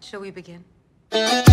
Shall we begin?